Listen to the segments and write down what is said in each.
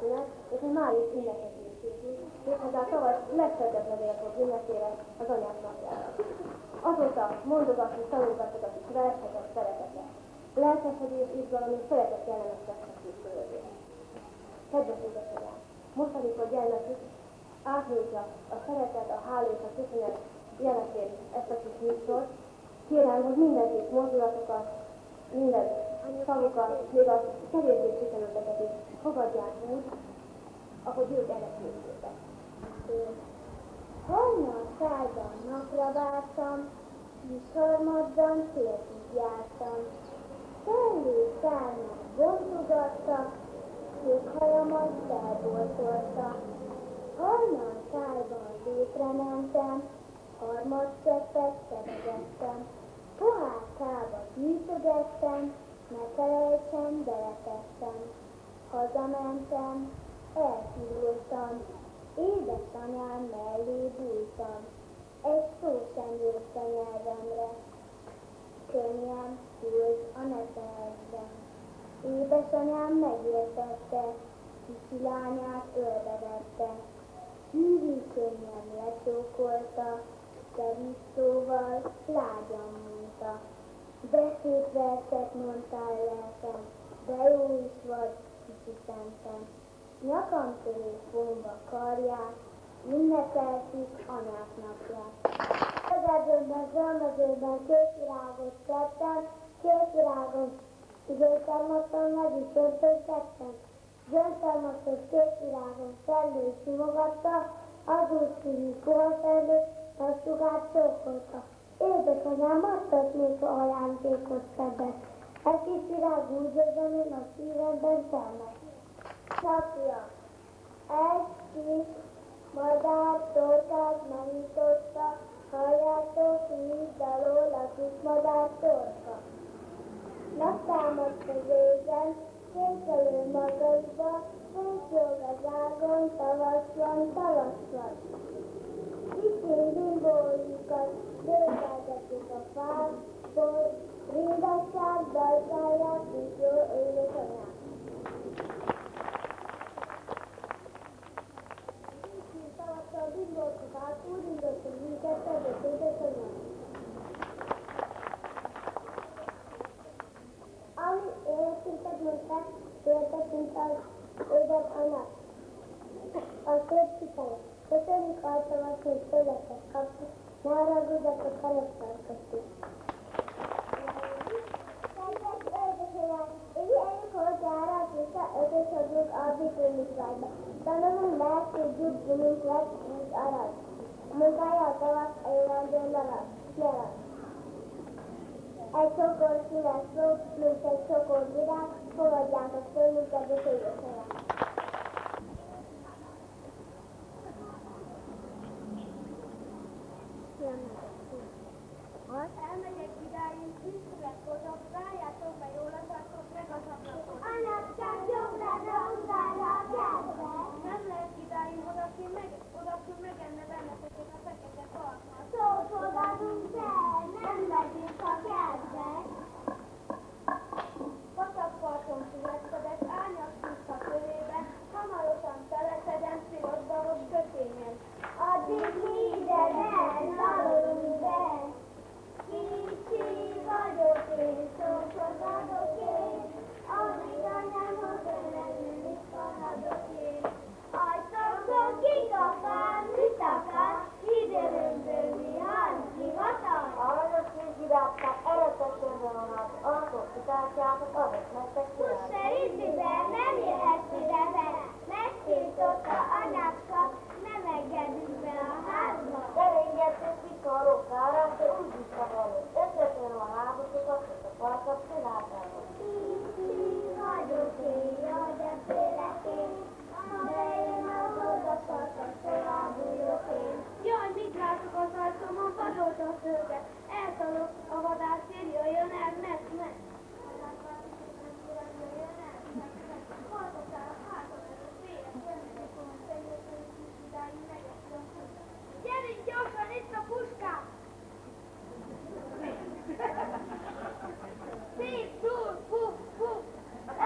Szél, és egy május ünnepekét készít, méghozzá a tavasz legfeltetlen élkor ünnepére, az anyák napjára. Azóta mondogatni, tanulgatogatik verseket, szeretetet. Lelkesedés, izgalom és szeretet jellemeztek a szívkörödét. Kedves édesanyám, most, amikor gyermekük átnyújtja a szeretet, a hála és a köszönet jelentét ezt a kis műsort, kérem, hogy mindenképp mozdulatokat, minden szavukat, még a kevésbé sikerülteket is fogadják úgy, ahogy ők ennek működtek. Én honnan szálltam, napra vártam, műsormadban féltig jártam. Kellé szállnak, bogdogattak, székhajamat felboltoltak. Honnan szállban létre mentem, harmadcseppet szeregettem. Pohárkába gyűjtögettem, ne felejtsem, beletettem. Hazamentem, elfúrultam, édesanyám mellé bújtam. Egy szó sem jött a nyelvemre, könnyen hűlt a netehetben. Édesanyám megértette, kicsi lányát ölbe vette. Hűvű könnyen lecsókolta, szerint szóval lágyan mondta. Beszédverset mondtál lelkem, de jó is vagy, kicsi szentem. Nyakam köré vonva karját, ünnepeltük anyák napját. Közebőben, zöldmezőben két virágot tettem, két virágon. Zöld termoszon meg is öntöttettem. Zöld termoszon két virágon szellő simogatta, azul színű kohaszerlő, a sugár csókolta. Édesanyám adtak még a ajándékot szebben. Egy kis virág úgyzőzöm én a szívemben termet. Napja. Egy kis madár tortát merította, halljátok, így alól a kis madár torta. Naptámadt az égen, kételő magasba, kétjog az ágon, tavasz van, talasz van. Kicsi bimbójukat, bőtelgetik a fából, rindassák, dalgálják, így jó édesanyám. Kicsi tavasszal bimbójukat, úgy indottuk minket, ezért édesanyám. Ami életünket mondták, értesünk az öden a nap. A szép kicsit. Köszönjük altalat, hogy tőletek kapni, ne haragudjatok, ha nem tartottuk. Kedves édesanyám, ügyeljük hozzára, hogyha ötösödünk a vitrőműsorba. Tanulunk meg, tudjuk, gyűlünk meg, mint arany. Munkája a tavasz, a jövendő nyarat. Egy sokor színes szó, mint egy sokor virág, fogadják a szőnünk, kedves édesanyám. Elmegyek vidáim, üszülek oda, várjátok be jól a tartok, meg az ablakot. A nap csak jobbra, utána a kertbe. Nem lehet vidáim, odakül megenne benneteket a fekete partra. Szót odadunk fel, nem megyünk a kertbe. Patakparton születkedett, árnyak tiszta körébe, hamarosan feletedem, piros baros kötényen. Addig minden el, dalolunk be. Kicsi vagyok én, szósodadok én, amíg anyámhoz önlenül is maradok én. Ajtomtól kikapál, mit akar, időrömből vihar, hivatal? Aranyos kis virágkát, eretesőben a nap, arról kitártyákat, azok nektek király. Husserít bizony, nem jöhetsz ide vele, megtiltotta a napka, nem engedünk be a házba. Elengedtek kika a rokára, de úgy is a velük. Összesen a hábosokat, és a parkat csináltának. Így vagyok én, jaj, de félek én, de én ahhoz a parkat felábújok én. Jaj, mit látok az arcomon, vadolt a földet, eltalok a vadász, én jöjjön el, meg. Gyerünk gyorsan, itt a puskám! Szép, túl, puff, puff!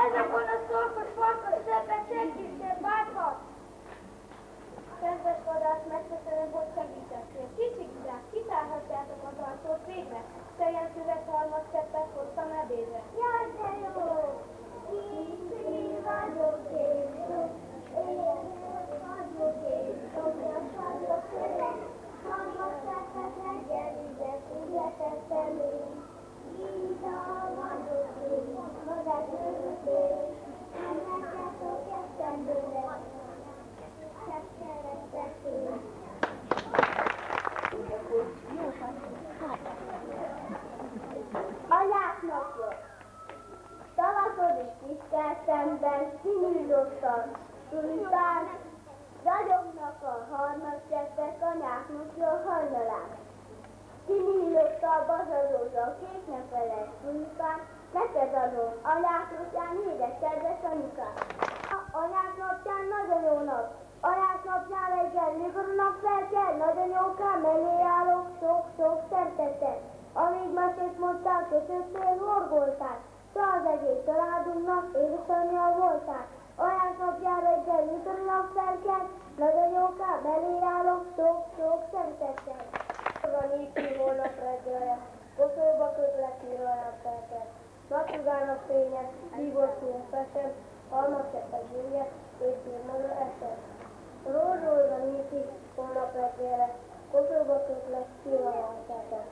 Ezek a gonosz torkos farkas szebbet senki sem bár! szemben kinyíldottan. Tulipán, ragyognak a harmadkezdek anyák mutról hajnalán. Kinyíldottan bazarozza, kék ne felejt, tulipán, neked adom, anyák napján édes kedves anyukám. Anyák napján nagyon jó nap, anyák napján reggel, mikor a nap felkel, nagyanyókám, elé állok, sok-sok szeretettel. Amíg mesét mondtál, köszöntél, horgoltál, te az egész családunknak édesanyja voltál. Anyák napján reggel, mikor a nap felkel, nagyanyókám, elé állok, sok-sok szeretettel. Van így holnap reggelje, koszolba közlek, mire a nap felkel. Napsugának fénye, hívott szín fesem, almakseppet gyűrje, és hírmaga esem. Rózsolva nyíti, holnap reggélek, koszolba kötlek, hírmaga esem.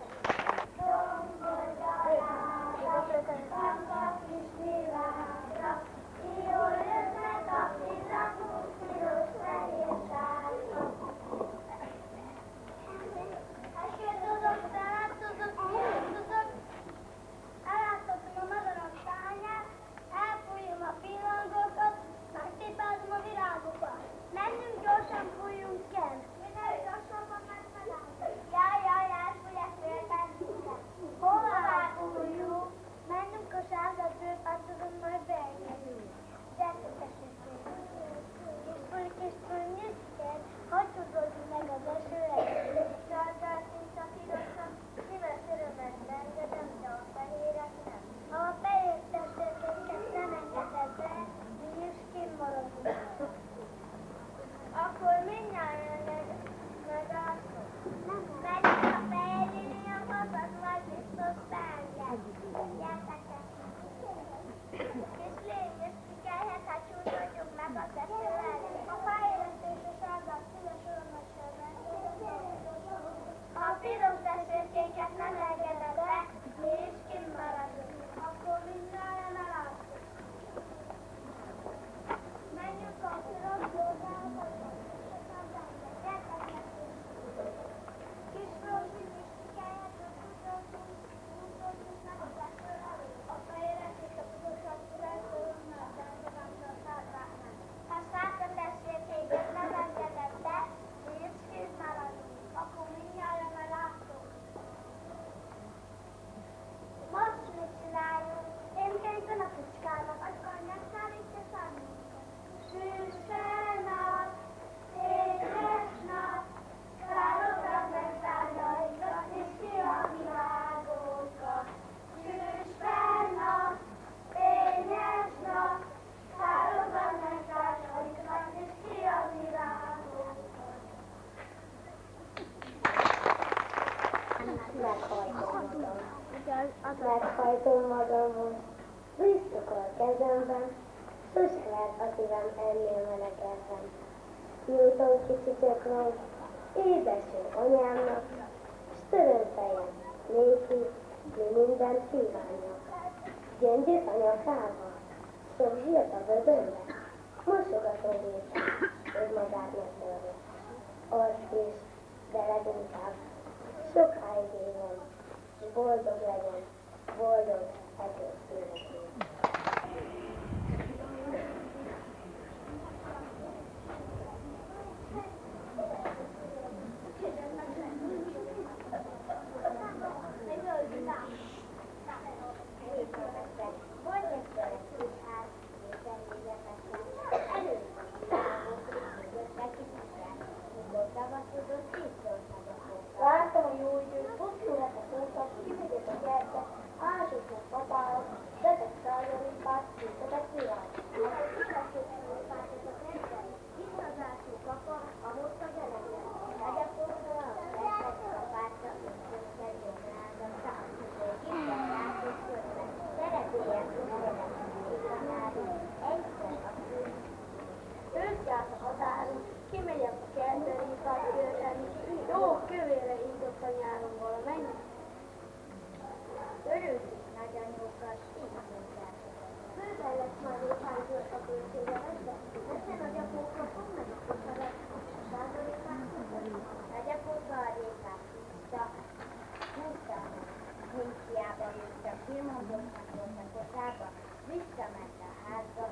Meghajtom magamon, bűztök a kezemben, sose lehet a szívem ennél menekezem. Nyújtom kicsi csöknek, édeső anyámnak, s töröm fejem, néki, mi mindent kívánnak. Gyöngyös anyakával, sok zsírt a vödönbe, mosogatom héten, hogy magát ne törve. Az is, de leginkább, sokáig élem, s boldog legyen. Boldog egész életét. Visszament a házba,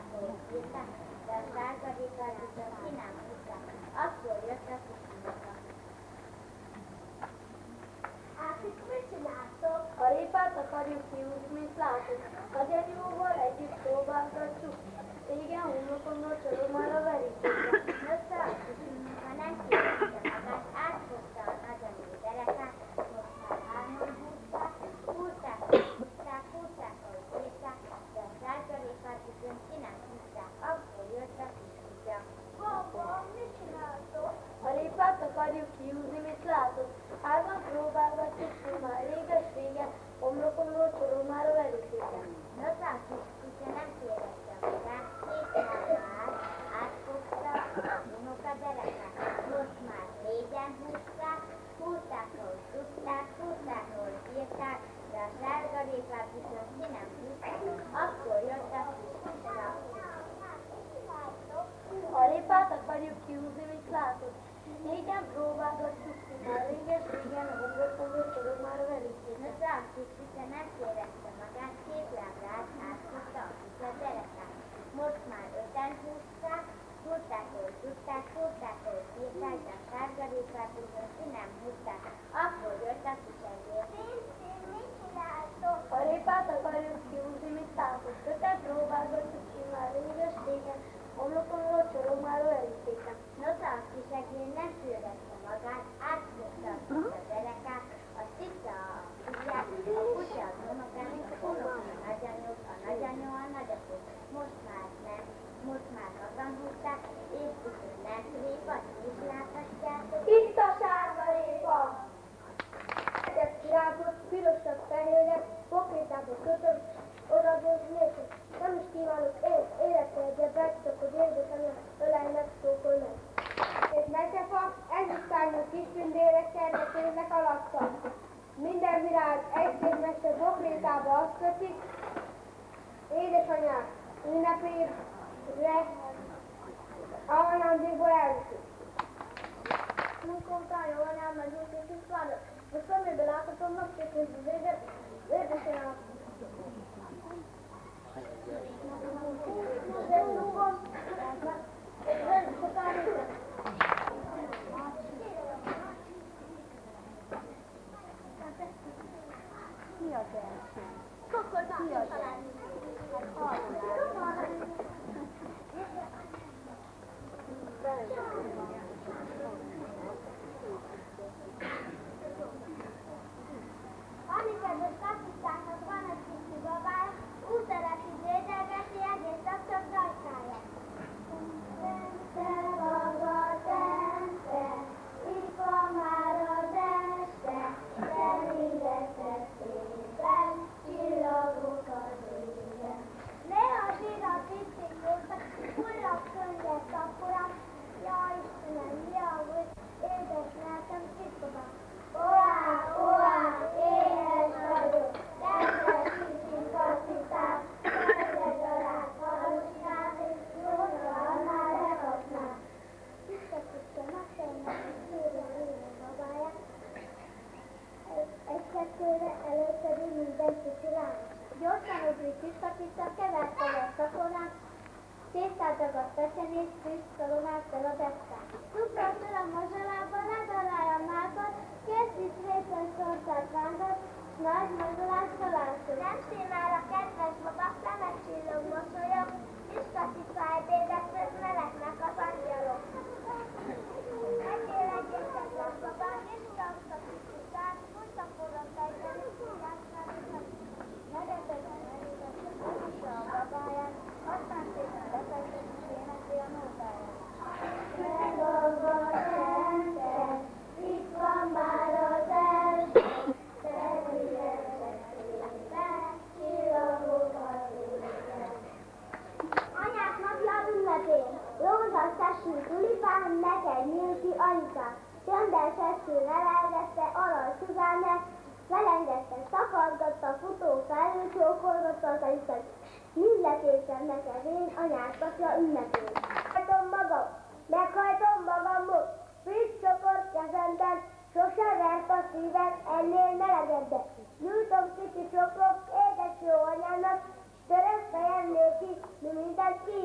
de a százalékkal tudtam ki nem húztam. Attól jött a kutyúka. Hát itt mit csináltok? A répát akarjuk kiúzni, mint látod. Magyar jóval együtt próbálgatjuk. Régen unokomról csalom már a verítőket. Összeadjuk, ha nem kiúztam magát, áthozta a nagyon jó derekát, most már hárman húzták, húzták, ahogy húzták, de a százalékkal tudtam ki nem húzták. Akkor jött a kutyúka. Baba, mit csináltok? A répát akarjuk kiúzni, mint látod. Hárman próbálgatjuk, hogy már réges-régen omrokomról csalom már a verítőket. Összeadjuk, hogyha nem kérek. Átfogta a unoka derekát, most már négyen húzták, húzták, ahogy tudták, húzták, ahogy bírták, de a sárga répát viszont ki nem húzták, akkor jött a kutyúka. A répát akarjuk kiúzni, mint látod. Négyen próbálgatjuk, már réges-régen a homlokból tudod már velük. Az átkütve nem érezte magát, két lábrát átfogta a kutya derekát. Most már öten húzták, húzták, hogy tudták, húzták, hogy bírták, de a sárga répát viszont ki nem húzták. Akkor jött a kisegér. Pincér, mit csináltok? A répát akarjuk kiúzni, mint tátok. Öten próbálgatjuk, már réges-régen homlokomról csorog már elüttétem. Nos, a kisegér nem fürette magát, átfogta a derekát, a szikta a kutyát, a kutya az unokán, a nagyanyó, a nagyapó. Most már nem, most már magam húzták, és viszont nem répa, és láthatjátok. Itt a sárga répa! Ezek kirágott, pirosabb fehérek, pokrétába kötöm, odabóz nélkül. Nem is kívánok én, életre egyebek, csak hogy érdekelem, ölelj meg, szókol meg. És mesefa, ez is tárgyal kisbündérek szervetének alatta. Minden virág egy-két mese bokrétába azt kötik. Édesanyám, ünnepére alanandékból elviszik. Munkóta jól nem megyünk, és itt vannak. Most szemébe láthatom, megkérdezi az édesanyám. Mi az első? Mi az Mindenki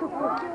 bateau court.